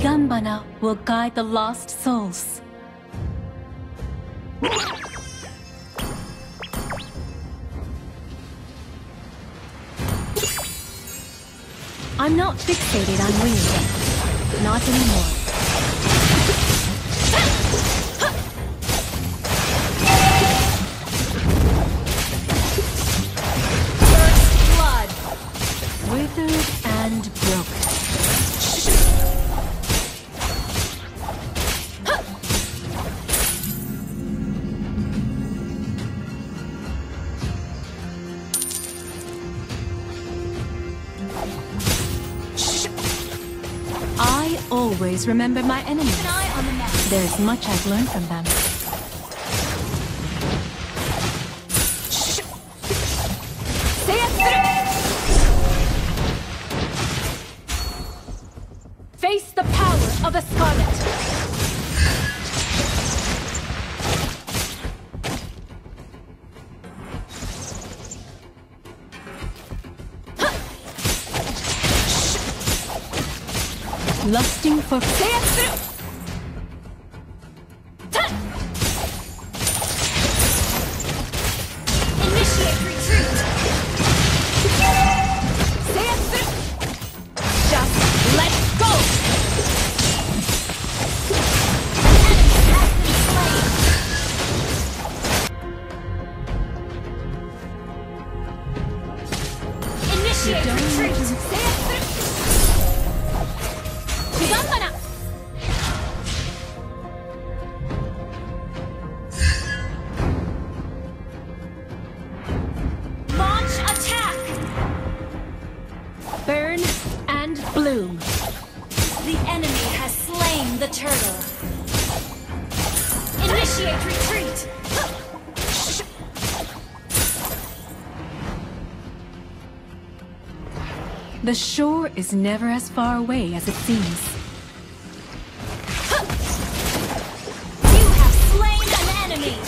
Digambana will guide the lost souls. I'm not fixated on winning. Not anymore. First blood. Withered and broken. Always remember my enemies. There's much I've learned from them. Face the power of the Scarlet. Lusting for death. Initiate retreat. Just let go. Enemy has been slain. Initiate retreat. Bloom. The enemy has slain the turtle. Initiate retreat. The shore is never as far away as it seems. You have slain an enemy.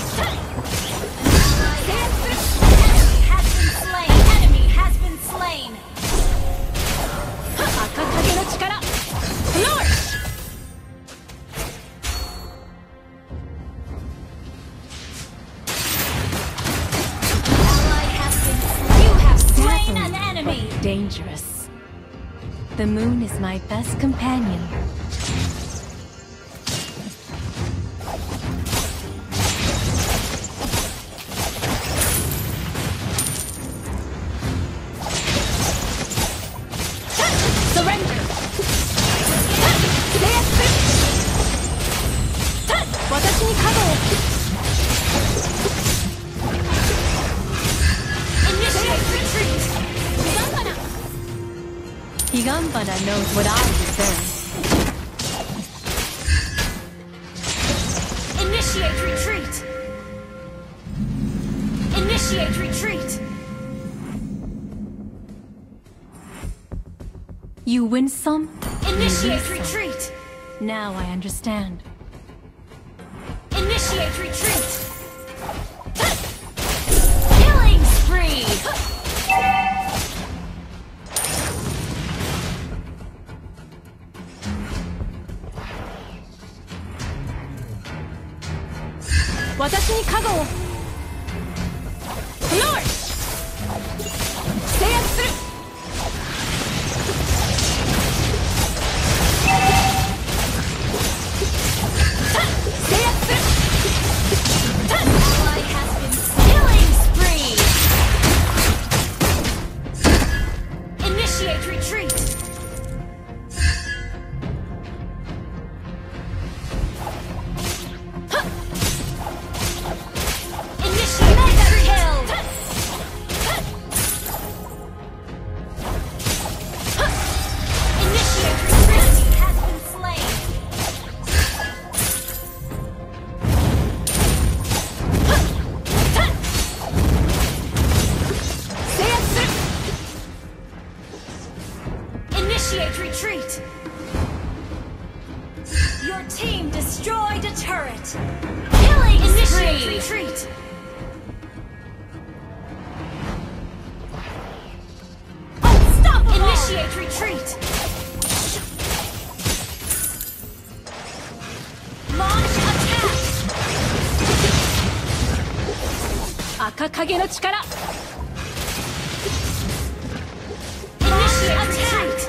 Enemy has been slain. Enemy has been slain. Akakage no chikara! Flourish! You have slain an enemy! Dangerous. The moon is my best companion. Watazumi Kado! Initiate retreat! Higambana! Higambana knows what I deserve. Initiate retreat! Initiate retreat! You win some? Initiate retreat! Now I understand. Initiate retreat! Killing spree! Watazumi Kado! Flourish! Stay up through! Stay up through! Ally has been killing spree! Initiate retreat! Initiate mega kill! Initiate retreat! He has been slain! Initiate retreat! Your team destroyed a turret! Killing spree! Initiate retreat! Unstoppable! Initiate retreat! Akakage no chikara. Initiate attack.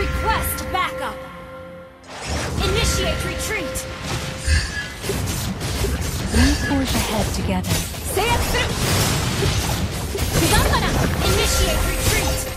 Request backup. Initiate retreat. We forge ahead together. Initiate retreat.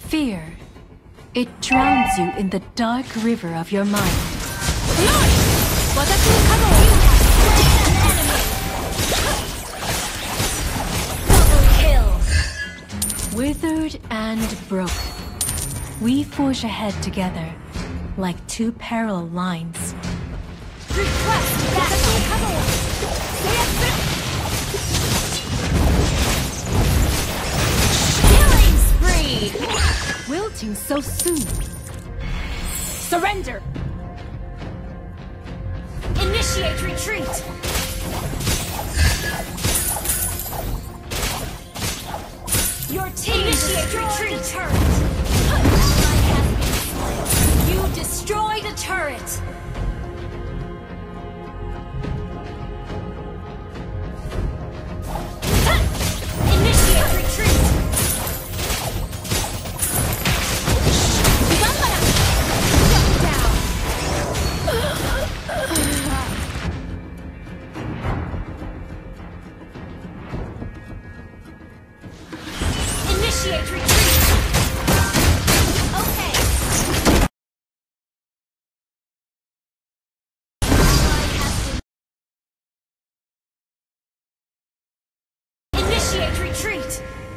Fear. It drowns you in the dark river of your mind. Wazakuro Kadoo, you have slain an enemy! Double kill! Withered and broken. We forge ahead together, like two parallel lines. Request Wazakuro Kadoo! Wilting so soon. Surrender. Initiate retreat. Your team initiate retreat. Turret. You destroy the turret.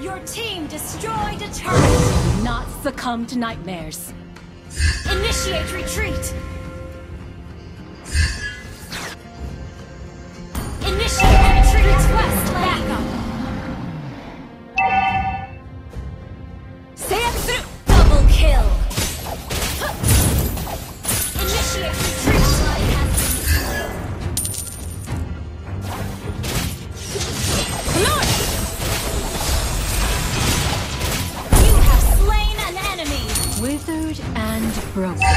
Your team destroyed a turret! Do not succumb to nightmares. Initiate retreat! Initiate retreat! Request backup! Seiyaku! Double kill! Initiate retreat! Withered and broken.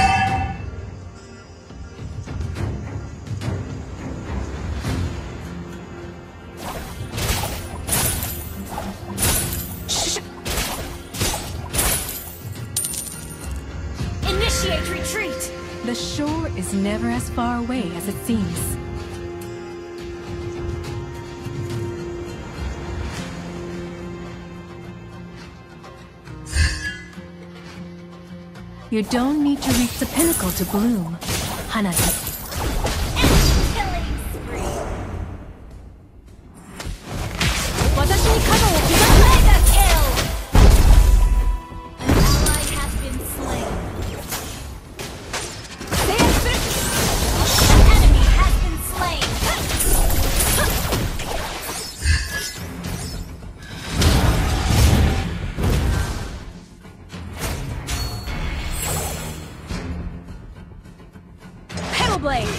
Initiate retreat. The shore is never as far away as it seems. You don't need to reach the pinnacle to bloom, Hanabi. Watazumi Kado, mega kill! An ally has been slain. An enemy has been slain. Blade.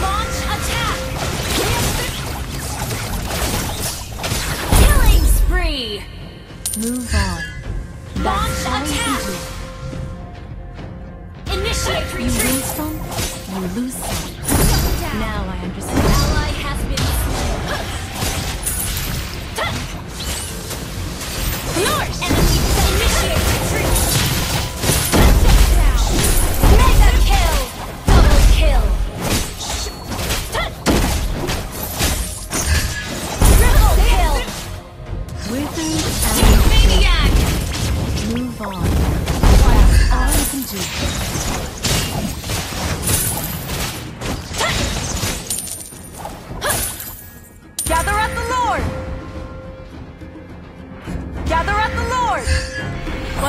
Launch attack. Killing spree. Move on. Launch attack. Initiate retreat. You lose some, you lose some. Now I understand. An ally has been slain. Yours. Enemy initiate retreat. Maniac!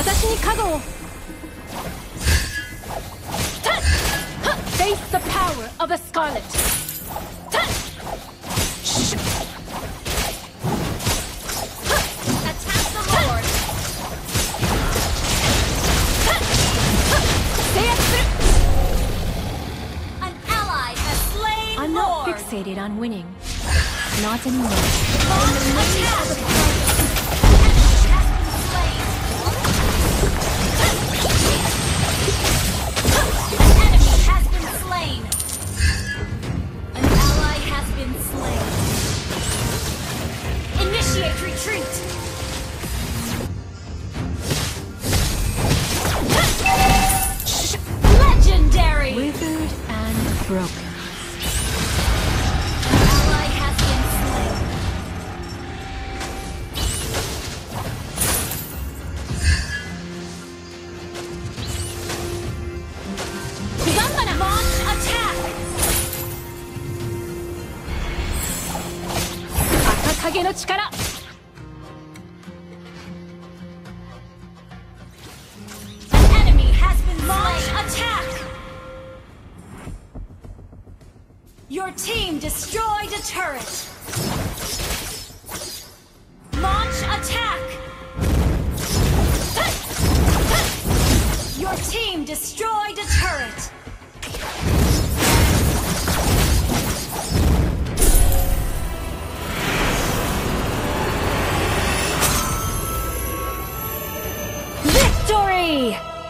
私に加護を。 Face the power of the Scarlet. Attack the Lord. An ally has slain. I'm not fixated on winning. Not anymore. Attack! Akakage no chikara. An enemy has been launched. Attack! Your team destroyed a turret. Launch attack. Your team destroyed a turret. Victory!